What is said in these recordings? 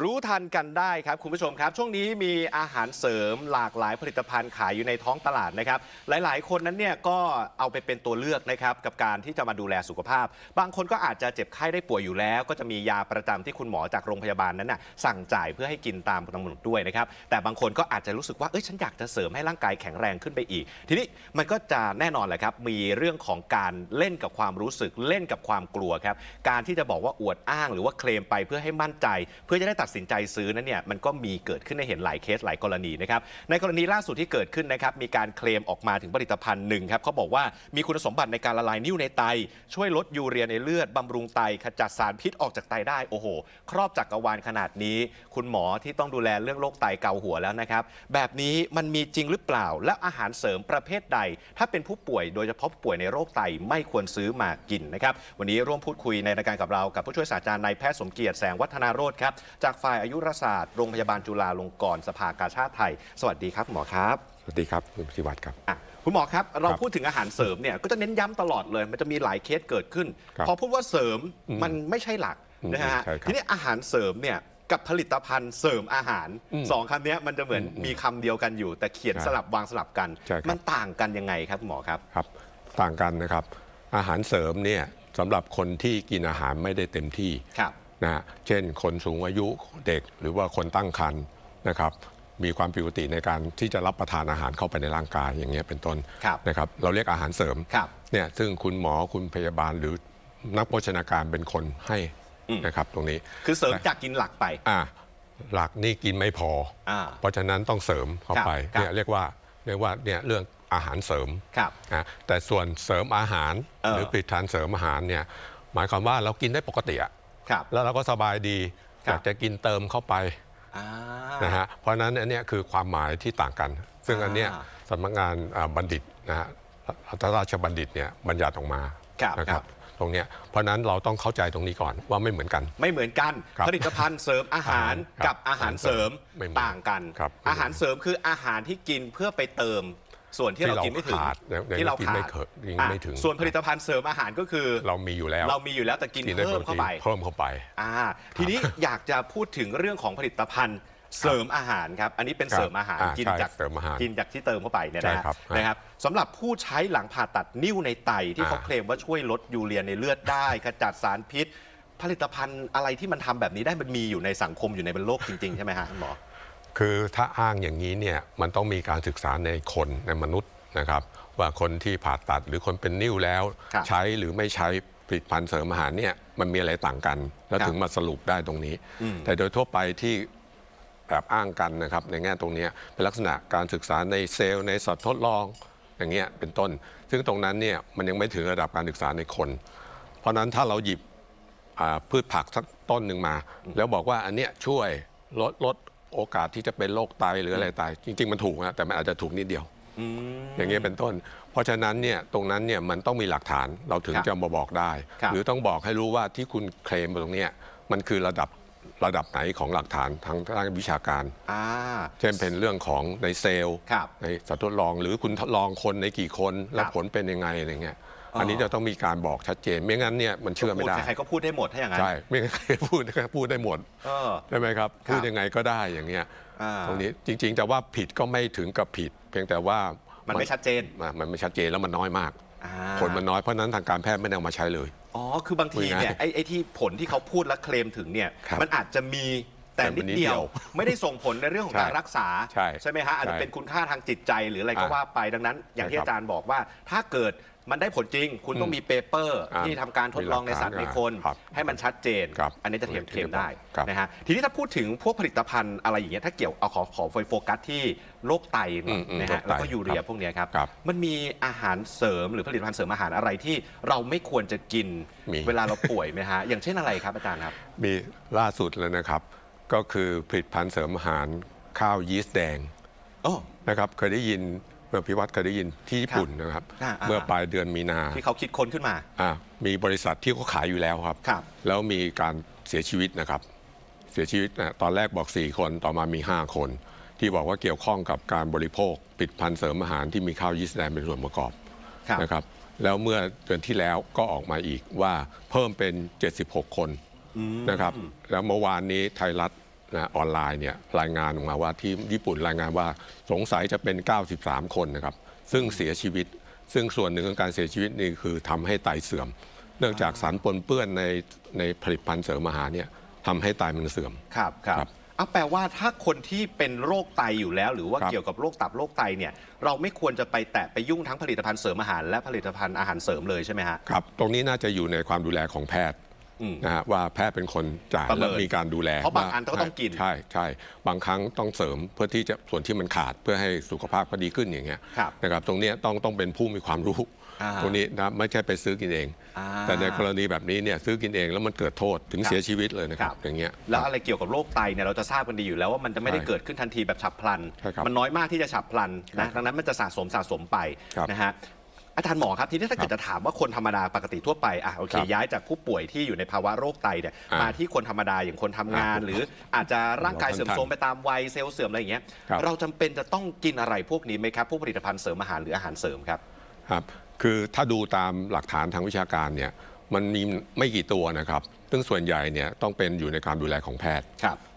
รู้ทันกันได้ครับคุณผู้ชมครับช่วงนี้มีอาหารเสริมหลากหลายผลิตภัณฑ์ขายอยู่ในท้องตลาดนะครับหลายๆคนนั้นเนี่ยก็เอาไปเป็นตัวเลือกนะครับกับการที่จะมาดูแลสุขภาพบางคนก็อาจจะเจ็บไข้ได้ป่วยอยู่แล้วก็จะมียาประจำที่คุณหมอจากโรงพยาบาลนั้นน่ะสั่งจ่ายเพื่อให้กินตามกำหนดด้วยนะครับแต่บางคนก็อาจจะรู้สึกว่าฉันอยากจะเสริมให้ร่างกายแข็งแรงขึ้นไปอีกทีนี้มันก็จะแน่นอนแหละครับมีเรื่องของการเล่นกับความรู้สึกเล่นกับความกลัวครับการที่จะบอกว่าอวดอ้างหรือว่าเคลมไปเพื่อให้มั่นใจเพื่อจะได้ตัดสินใจซื้อนั้นเนี่ยมันก็มีเกิดขึ้นให้เห็นหลายเคสหลายกรณีนะครับในกรณีล่าสุดที่เกิดขึ้นนะครับมีการเคลมออกมาถึงผลิตภัณฑ์หนึ่งครับเขาบอกว่ามีคุณสมบัติในการละลายนิ่วในไตช่วยลดยูเรียในเลือดบำรุงไตขจัดสารพิษออกจากไตได้โอ้โหครอบจักรวาลขนาดนี้คุณหมอที่ต้องดูแลเรื่องโรคไตเกาหัวแล้วนะครับแบบนี้มันมีจริงหรือเปล่าและอาหารเสริมประเภทใดถ้าเป็นผู้ป่วยโดยเฉพาะป่วยในโรคไตไม่ควรซื้อมากินนะครับวันนี้ร่วมพูดคุยในรายการกับเรากับผู้ช่วยศาสตราจารย์นายแพทย์สมเกียรติแสงวัฒนโรจน์ครับจากฝ่ายอายุรศาสตร์โรงพยาบาลจุฬาลงกรณ์สภากาชาดไทยสวัสดีครับหมอครับสวัสดีครับคุณศิวัตรครับคุณหมอครับเราพูดถึงอาหารเสริมเนี่ยก็จะเน้นย้ำตลอดเลยมันจะมีหลายเคสเกิดขึ้นพอพูดว่าเสริมมันไม่ใช่หลักนะฮะทีนี้อาหารเสริมเนี่ยกับผลิตภัณฑ์เสริมอาหาร2คำนี้มันจะเหมือนมีคำเดียวกันอยู่แต่เขียนสลับวางสลับกันมันต่างกันยังไงครับหมอครับต่างกันนะครับอาหารเสริมเนี่ยสำหรับคนที่กินอาหารไม่ได้เต็มที่นะเช่นคนสูงอายุเด็กหรือว่าคนตั้งครรภ์นะครับมีความผิดปกติในการที่จะรับประทานอาหารเข้าไปในร่างกายอย่างเงี้ยเป็นต้นนะครับเราเรียกอาหารเสริมเนี่ยซึ่งคุณหมอคุณพยาบาลหรือนักโภชนาการเป็นคนให้นะครับตรงนี้คือเสริมจากกินหลักไปหลักนี่กินไม่พอเพราะฉะนั้นต้องเสริมเข้าไปเนี่ยเรียกว่าเนี่ยเรื่องอาหารเสริมแต่ส่วนเสริมอาหารหรือผลิตภัณฑ์เสริมอาหารเนี่ยหมายความว่าเรากินได้ปกติอะแล้วเราก็สบายดีอยากจะกินเติมเข้าไปนะฮะเพราะฉะนั้นอันนี้คือความหมายที่ต่างกันซึ่งอันนี้สำนักงานบัณฑิตนะฮะราชบัณฑิตเนี่ยบัญญัติออกมานะครับตรงนี้เพราะนั้นเราต้องเข้าใจตรงนี้ก่อนว่าไม่เหมือนกันผลิตภัณฑ์เสริมอาหารกับอาหารเสริมต่างกันอาหารเสริมคืออาหารที่กินเพื่อไปเติมส่วนที่เรากินไม่ถึงที่เราขาดไม่ถึงส่วนผลิตภัณฑ์เสริมอาหารก็คือเรามีอยู่แล้วแต่กินเพิ่มเข้าไปทีนี้อยากจะพูดถึงเรื่องของผลิตภัณฑ์เสริมอาหารครับอันนี้เป็นเสริมอาหารกินจากที่เติมเข้าไปเนี่ยนะครับสำหรับผู้ใช้หลังผ่าตัดนิ่วในไตที่เขาเคลมว่าช่วยลดยูเรียในเลือดได้ขจัดสารพิษผลิตภัณฑ์อะไรที่มันทำแบบนี้ได้มันมีอยู่ในสังคมอยู่ในบนโลกจริงๆใช่ไหมฮะหมอคือถ้าอ้างอย่างนี้เนี่ยมันต้องมีการศึกษาในคนในมนุษย์นะครับว่าคนที่ผ่าตัดหรือคนเป็นนิ่วแล้วใช้หรือไม่ใช้ผลิตภัณฑ์เสริมอาหารเนี่ยมันมีอะไรต่างกันแล้วถึงมาสรุปได้ตรงนี้แต่โดยทั่วไปที่แบบอ้างกันนะครับในแง่ตรงนี้เป็นลักษณะการศึกษาในเซลล์ในสัตว์ทดลองอย่างเงี้ยเป็นต้นซึ่งตรงนั้นเนี่ยมันยังไม่ถึงระดับการศึกษาในคนเพราะนั้นถ้าเราหยิบพืชผักสักต้นหนึ่งมาแล้วบอกว่าอันเนี้ยช่วยลดโอกาสที่จะเป็นโรคไตหรืออะไรไตจริงๆมันถูกนะแต่มันอาจจะถูกนิดเดียวอย่างเงี้ยเป็นต้นเพราะฉะนั้นเนี่ยตรงนั้นเนี่ยมันต้องมีหลักฐานเราถึงจะมาบอกได้หรือต้องบอกให้รู้ว่าที่คุณเคลมตรงเนี้ยมันคือระดับไหนของหลักฐานทางด้านวิชาการเช่นเป็นเรื่องของในเซลล์ในสัตว์ทดลองหรือคุณทดลองคนในกี่คนแล้วผลเป็นยังไงอะไรเงี้ยอันนี้จะต้องมีการบอกชัดเจนไม่งั้นเนี่ยมันเชื่อไม่ได้ใครก็พูดได้หมดถ้าอย่างนั้นใช่ไม่งั้นใครพูดได้หมดใช่ไหมครับพูดยังไงก็ได้อย่างเงี้ยตรงนี้จริงๆแต่ว่าผิดก็ไม่ถึงกับผิดเพียงแต่ว่ามันไม่ชัดเจนแล้วมันน้อยมากผลมันน้อยเพราะนั้นทางการแพทย์ไม่ได้เอามาใช้เลยอ๋อคือบางทีเนี่ยไอ้ที่ผลที่เขาพูดและเคลมถึงเนี่ยมันอาจจะมีแต่นิดเดียวไม่ได้ส่งผลในเรื่องของการรักษาใช่ไหมฮะอาจจะเป็นคุณค่าทางจิตใจหรืออะไรก็ว่าไปดังนั้นอย่างที่อาจารย์บอกว่าถ้าเกิดมันได้ผลจริงคุณต้องมีเปเปอร์ที่ทำการทดลองในสัตว์ในคนให้มันชัดเจนอันนี้จะเทียมได้นะฮะทีนี้ถ้าพูดถึงพวกผลิตภัณฑ์อะไรอย่างเงี้ยถ้าเกี่ยวเอาขอโฟกัสที่โรคไตนะฮะแล้วก็ยูเรียพวกนี้ครับมันมีอาหารเสริมหรือผลิตภัณฑ์เสริมอาหารอะไรที่เราไม่ควรจะกินเวลาเราป่วยไหมฮะอย่างเช่นอะไรครับอาจารย์ครับมีล่าสุดเลยนะครับก็คือผลิตภัณฑ์เสริมอาหารข้าวยีสต์แดงนะครับเคยได้ยินพิวัตรเคยได้ยินที่ญี่ปุ่นนะครับเมื่อปลายเดือนมีนาที่เขาคิดค้นขึ้นมามีบริษัทที่เขาขายอยู่แล้วครับแล้วมีการเสียชีวิตนะครับเสียชีวิตตอนแรกบอก4คนต่อมามี5คนที่บอกว่าเกี่ยวข้องกับการบริโภคผลิตภัณฑ์เสริมอาหารที่มีข้าวยีสต์แดงเป็นส่วนประกอบนะครับแล้วเมื่อเดือนที่แล้วก็ออกมาอีกว่าเพิ่มเป็น76คนนะครับแล้วเมื่อวานนี้ไทยรัฐ ออนไลน์เนี่ยรายงานออกมาว่าที่ญี่ปุ่นรายงานว่าสงสัยจะเป็น93คนนะครับซึ่งเสียชีวิตซึ่งส่วนหนึ่งของการเสียชีวิตนี่คือทำให้ไตเสื่อมเนื่องจากสารปนเปื้อนในผลิตภัณฑ์เสริมอาหารเนี่ยทำให้ไตมันเสื่อมครับแปลว่าถ้าคนที่เป็นโรคไตอยู่แล้วหรือว่าเกี่ยวกับโรคตับโรคไตเนี่ยเราไม่ควรจะไปแตะไปยุ่งทั้งผลิตภัณฑ์เสริมอาหารและผลิตภัณฑ์อาหารเสริมเลยใช่ไหมฮะครับตรงนี้น่าจะอยู่ในความดูแลของแพทย์นะฮะว่าแพทย์เป็นคนจ่ายและมีการดูแลเพราะบางอันก็ต้องกินใช่บางครั้งต้องเสริมเพื่อที่จะส่วนที่มันขาดเพื่อให้สุขภาพก็ดีขึ้นอย่างเงี้ยนะครับตรงนี้ต้องเป็นผู้มีความรู้ตรงนี้นะไม่ใช่ไปซื้อกินเองแต่ในกรณีแบบนี้เนี่ยซื้อกินเองแล้วมันเกิดโทษถึงเสียชีวิตเลยนะครับอย่างเงี้ยแล้วอะไรเกี่ยวกับโรคไตเนี่ยเราจะทราบกันดีอยู่แล้วว่ามันจะไม่ได้เกิดขึ้นทันทีแบบฉับพลันมันน้อยมากที่จะฉับพลันนะดังนั้นมันจะสะสมไปนะฮะอาจารย์หมอครับทีนี้ถ้าเกิดจะถามว่าคนธรรมดาปกติทั่วไปโอเคย้ายจากผู้ป่วยที่อยู่ในภาวะโรคไตเนี่ยมาที่คนธรรมดาอย่างคนทำงานหรืออาจจะร่างกายเสื่อมโทรมไปตามวัยเซลล์เสื่อมอะไรอย่างเงี้ยเราจำเป็นจะต้องกินอะไรพวกนี้ไหมครับพวกผลิตภัณฑ์เสริมอาหารหรืออาหารเสริมครับคือถ้าดูตามหลักฐานทางวิชาการเนี่ยมันมีไม่กี่ตัวนะครับซึ่งส่วนใหญ่เนี่ยต้องเป็นอยู่ในการดูแลของแพทย์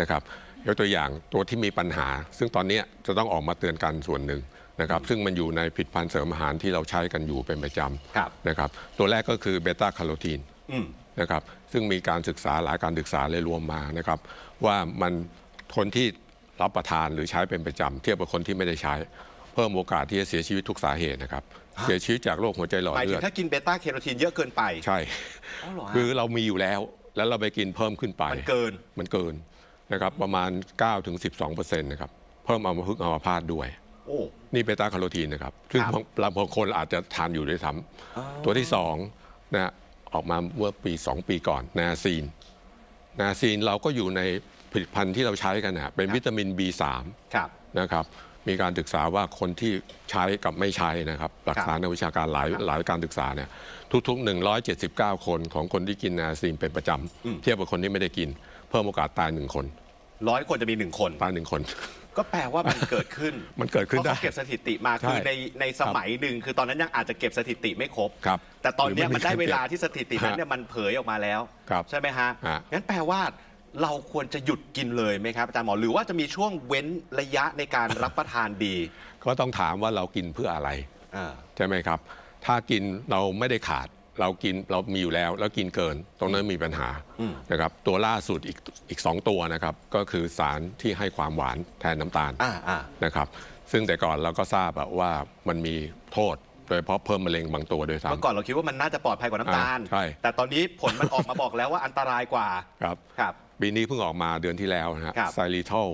นะครับยกตัวอย่างตัวที่มีปัญหาซึ่งตอนนี้จะต้องออกมาเตือนกันส่วนหนึ่งนะครับซึ่งมันอยู่ในผลิตภัณฑ์เสริมอาหารที่เราใช้กันอยู่เป็นประจำนะครับตัวแรกก็คือเบต้าแคโรทีนนะครับซึ่งมีการศึกษาหลายการศึกษาเลยรวมมานะครับว่ามันคนที่รับประทานหรือใช้เป็นประจำเทียบกับคนที่ไม่ได้ใช้เพิ่มโอกาสที่จะเสียชีวิตทุกสาเหตุนะครับเสียชีวิตจากโรคหัวใจหลอดเลือดถ้ากินเบต้าแคโรทีนเยอะเกินไปใช่คือเรามีอยู่แล้วเราไปกินเพิ่มขึ้นไปมันเกินนะครับประมาณ 9-12% นะครับเพิ่มอัมพฤกษ์อัมพาตด้วยนี่เบต้าแคโรทีนนะครับซึ่งบางคนอาจจะทานอยู่ด้วยซ้ำตัวที่2นะออกมาเมื่อ2 ปีก่อนนาซีนเราก็อยู่ในผลิตภัณฑ์ที่เราใช้กันนะเป็นวิตามิน B3 นะครับมีการศึกษาว่าคนที่ใช้กับไม่ใช้นะครับหลักฐานในวิชาการหลายการศึกษาเนี่ยทุกๆ179คนของคนที่กินนาซีนเป็นประจำเทียบกับคนที่ไม่ได้กินเพิ่มโอกาสตาย1คน100คนจะมี1คนตาย1คนก็แปลว่ามันเกิดขึ้นได้เก็บสถิติมาคือในสมัยหนึ่งคือตอนนั้นยังอาจจะเก็บสถิติไม่ครบแต่ตอนนี้มันได้เวลาที่สถิตินั้นเนี่ยมันเผยออกมาแล้วใช่ไหมฮะงั้นแปลว่าเราควรจะหยุดกินเลยไหมครับอาจารย์หมอหรือว่าจะมีช่วงเว้นระยะในการรับประทานดีก็ต้องถามว่าเรากินเพื่ออะไรใช่ไหมครับถ้ากินเราไม่ได้ขาดเรากินเรามีอยู่แล้วกินเกินตรงนั้นมีปัญหานะครับตัวล่าสุดอีก2ตัวนะครับก็คือสารที่ให้ความหวานแทนน้ำตาลนะครับซึ่งแต่ก่อนเราก็ทราบว่ามันมีโทษโดยเฉพาะเพิ่มมะเร็งบางตัวโดยซ้ำเมื่อก่อนเราคิดว่ามันน่าจะปลอดภัยกว่าน้ำตาลแต่ตอนนี้ผลมันออกมาบอกแล้วว่าอันตรายกว่าครับปีนี้เพิ่งออกมาเดือนที่แล้วนะไซริทอล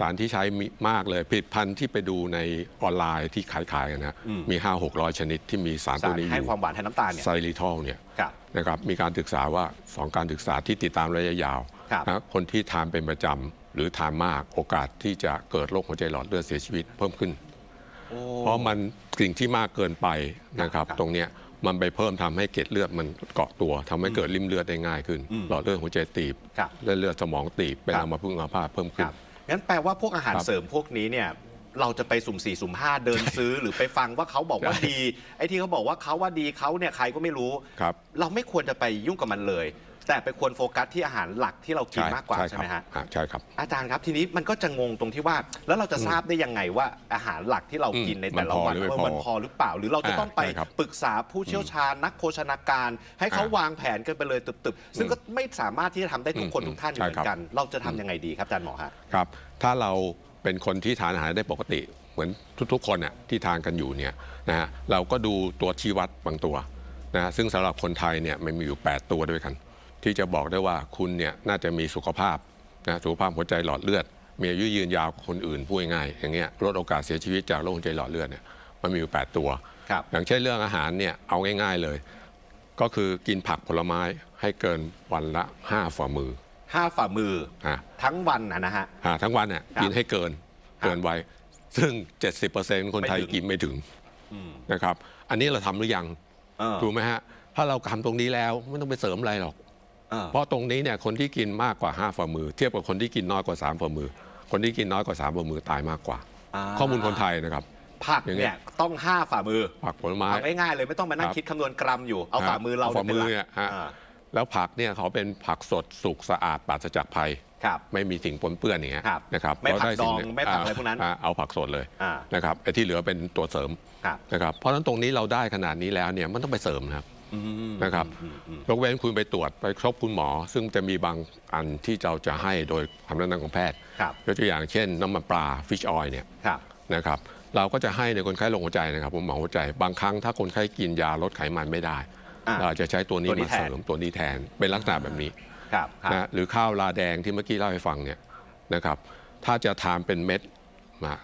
สารที่ใช้มากเลยผลิตภัณฑ์ที่ไปดูในออนไลน์ที่ขายกันนะมี 500-600 ชนิดที่มีสารตัวนี้ให้ความหวานแทนน้ำตาลเนี่ยไซริทอลเนี่ยนะครับมีการศึกษาว่า2การศึกษาที่ติดตามระยะยาวนะคนที่ทานเป็นประจำหรือทานมากโอกาสที่จะเกิดโรคหัวใจหลอดเลือดเสียชีวิตเพิ่มขึ้นเพราะมันสิ่งที่มากเกินไปนะครับตรงเนี้ยมันไปเพิ่มทำให้เกล็ดเลือดมันเกาะตัวทำให้เกิดริ่มเลือดได้ง่ายขึ้นหลอดเลือดหัวใจตีบเลือดสมองตีบเป็นอัมพฤกษ์อัมพาตเพิ่มขึ้นงั้นแปลว่าพวกอาหารเสริมพวกนี้เนี่ยเราจะไปสุ่ม 4 สุ่ม 5เดินซื้อหรือไปฟังว่าเขาบอกว่าดีไอ้ที่เขาบอกว่าเขาว่าดีเขาเนี่ยใครก็ไม่รู้เราไม่ควรจะไปยุ่งกับมันเลยแต่ไปควรโฟกัสที่อาหารหลักที่เรากินมากกว่าใช่ไหมฮะใช่ครับอาจารย์ครับทีนี้มันก็จะงงตรงที่ว่าแล้วเราจะทราบได้ยังไงว่าอาหารหลักที่เรากินในแต่ละวันมันพอหรือเปล่าหรือเราจะต้องไปปรึกษาผู้เชี่ยวชาญนักโภชนาการให้เขาวางแผนกันไปเลยตึบๆซึ่งก็ไม่สามารถที่จะทำได้ทุกคนทุกท่านเหมือนกันเราจะทำยังไงดีครับอาจารย์หมอฮะครับถ้าเราเป็นคนที่ทานอาหารได้ปกติเหมือนทุกๆคนน่ะที่ทานกันอยู่เนี่ยนะฮะเราก็ดูตัวชี้วัดบางตัวนะซึ่งสำหรับคนไทยเนี่ยมันมีอยู่8ตัวด้วยกันที่จะบอกได้ว่าคุณเนี่ยน่าจะมีสุขภาพหัวใจหลอดเลือดมีอายุยืนยาวคนอื่นพูดง่ายอย่างเงี้ยลดโอกาสเสียชีวิตจากโรคหัวใจหลอดเลือดเนี่ยมันมีอยู่8ตัวอย่างเช่นเรื่องอาหารเนี่ยเอาง่ายๆเลยก็คือกินผักผลไม้ให้เกินวันละ5 ฝ่ามือทั้งวันนะฮะทั้งวันเนี่ยกินให้เกินไว้ซึ่ง 70% คนไทยกินไม่ถึงนะครับอันนี้เราทำหรือยังถูกไหมฮะถ้าเราทำตรงนี้แล้วไม่ต้องไปเสริมอะไรหรอกเพราะตรงนี้เนี่ยคนที่กินมากกว่า5 ฝ่ามือเทียบกับคนที่กินน้อยกว่า3 ฝ่ามือคนที่กินน้อยกว่า3 ฝ่ามือตายมากกว่าข้อมูลคนไทยนะครับผักเนี่ยต้อง5 ฝ่ามือผักผลไม้ง่ายๆเลยไม่ต้องมานั่งคิดคำนวณกรัมอยู่เอาฝ่ามือเราเป็นหลัก แล้วผักเนี่ยเขาเป็นผักสดสุกสะอาดปราศจากภัยไม่มีสิ่งปนเปื้อนอย่างเงี้ยนะครับไม่ผักดองไม่ผักอะไรพวกนั้นเอาผักสดเลยนะครับไอ้ที่เหลือเป็นตัวเสริมนะครับเพราะฉะนั้นตรงนี้เราได้ขนาดนี้แล้วเนี่ยมันต้องไปเสริมครับนะครับยกเว้นคุณไปตรวจไปพบคุณหมอซึ่งจะมีบางอันที่เราจะให้โดยคำแนะนำของแพทย์ยกตัวอย่างเช่นน้ำมันปลาฟิชออยล์เนี่ยนะครับเราก็จะให้ในคนไข้โรคหัวใจนะครับผมหมอหัวใจบางครั้งถ้าคนไข้กินยาลดไขมันไม่ได้เราจะใช้ตัวนี้มาเสริมตัวนี้แทนเป็นลักษณะแบบนี้นะหรือข้าวราแดงที่เมื่อกี้เล่าให้ฟังเนี่ยนะครับถ้าจะทานเป็นเม็ด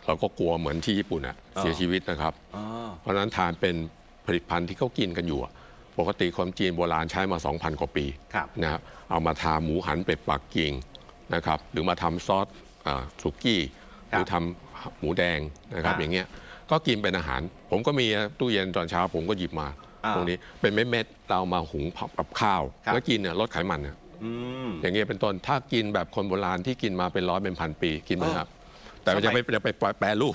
เราก็กลัวเหมือนที่ญี่ปุ่นอ่ะเสียชีวิตนะครับเพราะฉะนั้นทานเป็นผลิตภัณฑ์ที่เขากินกันอยู่ปกติคนจีนโบราณใช้มา 2,000 กว่าปีนะครับเอามาทาหมูหันเป็ดปักกิ่งนะครับหรือมาทำซอสสุกี้หรือทำหมูแดงนะครับอย่างเงี้ยก็กินเป็นอาหารผมก็มีตู้เย็นตอนเช้าผมก็หยิบมาตรงนี้เป็นเม็ดๆเรามาหุงกับข้าวแล้วกินเนี่ยลดไขมันอย่างเงี้ยเป็นต้นถ้ากินแบบคนโบราณที่กินมาเป็นร้อยเป็นพันปีกินนะครับแต่จะไม่ไปแปรรูป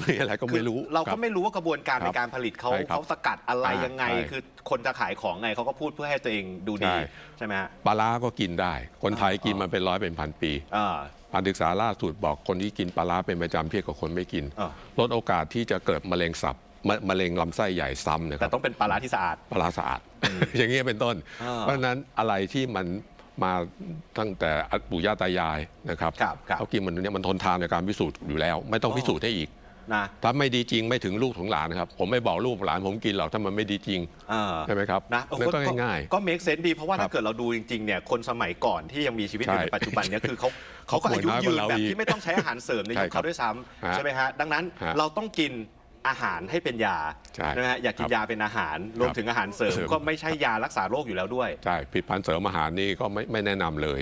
มีอะไรก็ไม่รู้เราก็ไม่รู้ว่ากระบวนการในการผลิตเขาสกัดอะไรยังไงคือคนจะขายของไงเขาก็พูดเพื่อให้ตัวเองดูดีใช่ไหมฮะปลาร้าก็กินได้คนไทยกินมาเป็นร้อยเป็นพันปีการศึกษาล่าสุดบอกคนที่กินปลาร้าเป็นประจำเพี้ยกว่าคนไม่กินลดโอกาสที่จะเกิดมะเร็งตับมะเร็งลำไส้ใหญ่ซ้ำนะครับแต่ต้องเป็นปลาร้าที่สะอาดปลาร้าสะอาดอย่างเงี้ยเป็นต้นเพราะฉะนั้นอะไรที่มันมาตั้งแต่ปู่ย่าตายายนะครับเขากินมันเนี่ยมันทนทานในการพิสูจน์อยู่แล้วไม่ต้องพิสูจน์ให้อีกนะถ้าไม่ดีจริงไม่ถึงลูกของหลานนะครับผมไม่บอกลูกหลานผมกินหรอกถ้ามันไม่ดีจริงใช่ไหมครับนะก็ง่ายๆก็เมคเซนส์ดีเพราะว่าถ้าเกิดเราดูจริงๆเนี่ยคนสมัยก่อนที่ยังมีชีวิตอยู่ในปัจจุบันเนี่ยคือเขาก็อายุยืนแบบที่ไม่ต้องใช้อาหารเสริมในยุคเขาด้วยซ้ำใช่ไหมฮะดังนั้นเราต้องกินอาหารให้เป็นยานะฮะอยากกินยาเป็นอาหารรวมถึงอาหารเสริมก็ไม่ใช่ยารักษาโรคอยู่แล้วด้วยใช่ผลิตภัณฑ์เสริมอาหารนี่ก็ไม่แนะนำเลย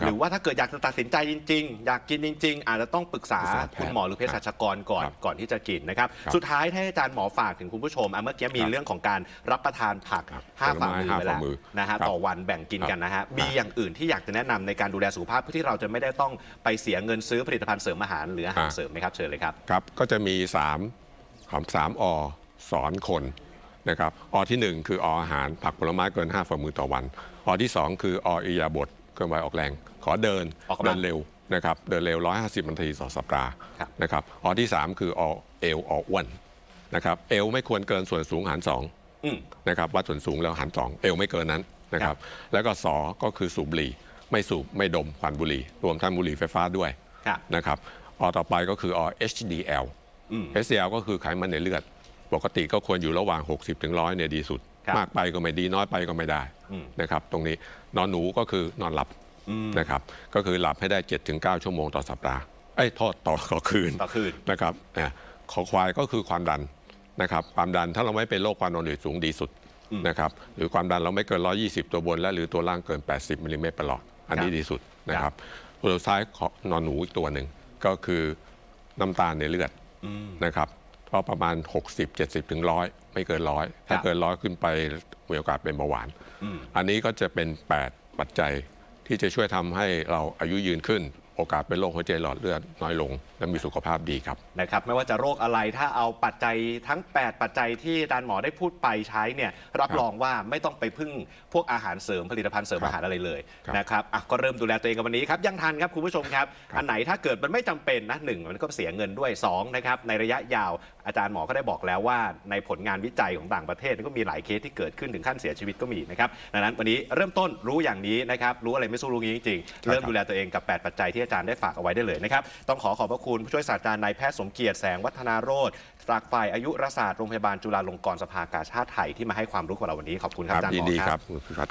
หรือว่าถ้าเกิดอยากจะตัดสินใจจริงๆอยากกินจริงๆอาจจะต้องปรึกษาคุณหมอหรือเภสัชกรก่อนที่จะกินนะครับสุดท้ายให้อาจารย์หมอฝากถึงคุณผู้ชมเมื่อกี้มีเรื่องของการรับประทานผัก5 ฝ่ามือไปแล้วนะฮะต่อวันแบ่งกินกันนะฮะมีอย่างอื่นที่อยากจะแนะนำในการดูแลสุขภาพเพื่อที่เราจะไม่ได้ต้องไปเสียเงินซื้อผลิตภัณฑ์เสริมอาหารหรืออาหารเสริมไหมครับเชิญเลยครับครับก็จะมี3 อสอนคนนะครับอที่1คือออาหารผักผลไม้เกิน5 ฝ่ามือต่อวันอที่2คือออิริยาบถเคลื่อนไหวออกแรงขอเดินเร็วนะครับเดินเร็ว150 นาทีต่อสัปดาห์นะครับอที่3คืออเอวออ้วนนะครับเอวไม่ควรเกินส่วนสูงหาร2นะครับวัดส่วนสูงแล้วหาร2เอวไม่เกินนั้นนะครับแล้วก็สอก็คือสูบบุหรี่ไม่สูบไม่ดมควันบุหรี่รวมทั้งบุหรี่ไฟฟ้าด้วยนะครับอต่อไปก็คืออ HDL HDL ก็คือไขมันในเลือดปกติก็ควรอยู่ระหว่าง60 ถึง 100เนี่ยดีสุดมากไปก็ไม่ดีน้อยไปก็ไม่ได้นะครับตรงนี้นอนหนูก็คือนอนหลับนะครับก็คือหลับให้ได้7 ถึง 9 ชั่วโมงต่อสัปดาห์ไอ้โทษต่อคืนนะครับขอควายก็คือความดันนะครับความดันถ้าเราไม่เป็นโรคความดันสูงดีสุดนะครับหรือความดันเราไม่เกิน120ตัวบนและหรือตัวล่างเกิน80 มิลลิเมตรประหลอดอันนี้ดีสุดนะครับตัวสุดท้ายนอนหนูอีกตัวหนึ่งก็คือน้ำตาลในเลือดนะครับก็ประมาณ60 70 ถึง 100ไม่เกิน100ถ้าเกิน100ขึ้นไปมีโอกาสเป็นเบาหวานอันนี้ก็จะเป็น8ปัจจัยที่จะช่วยทำให้เราอายุยืนขึ้นโอกาสเป็นโรคหัวใจหลอดเลือดน้อยลงและมีสุขภาพดีครับนะครับไม่ว่าจะโรคอะไรถ้าเอาปัจจัยทั้ง8ปัจจัยที่อาจารย์หมอได้พูดไปใช้เนี่ยรับรองว่าไม่ต้องไปพึ่งพวกอาหารเสริมผลิตภัณฑ์เสริมอาหารอะไรเลยนะครับก็เริ่มดูแลตัวเองกันวันนี้ครับยังทันครับคุณผู้ชมครับอันไหนถ้าเกิดมันไม่จำเป็นนะ1มันก็เสียเงินด้วย2นะครับในระยะยาวอาจารย์หมอก็ได้บอกแล้วว่าในผลงานวิจัยของต่างประเทศก็มีหลายเคสที่เกิดขึ้นถึงขั้นเสียชีวิตก็มีนะครับดังนั้นวันนี้เริ่มต้นรู้อย่างนี้นะครับรู้อะไรไม่สู้รู้งี้จริงๆเริ่มดูแลตัวเองกับ8ปัจจัยที่อาจารย์ได้ฝากเอาไว้ได้เลยนะครับต้องขอขอบพระคุณผู้ช่วยศาสตราจารย์นายแพทย์สมเกียรติแสงวัฒนาโรจน์จากฝ่ายอายุรศาสตร์โรงพยาบาลจุฬาลงกรณ์สภากาชาดไทยที่มาให้ความรู้กับเราวันนี้ขอบคุณครับอาจารย์หมอครับ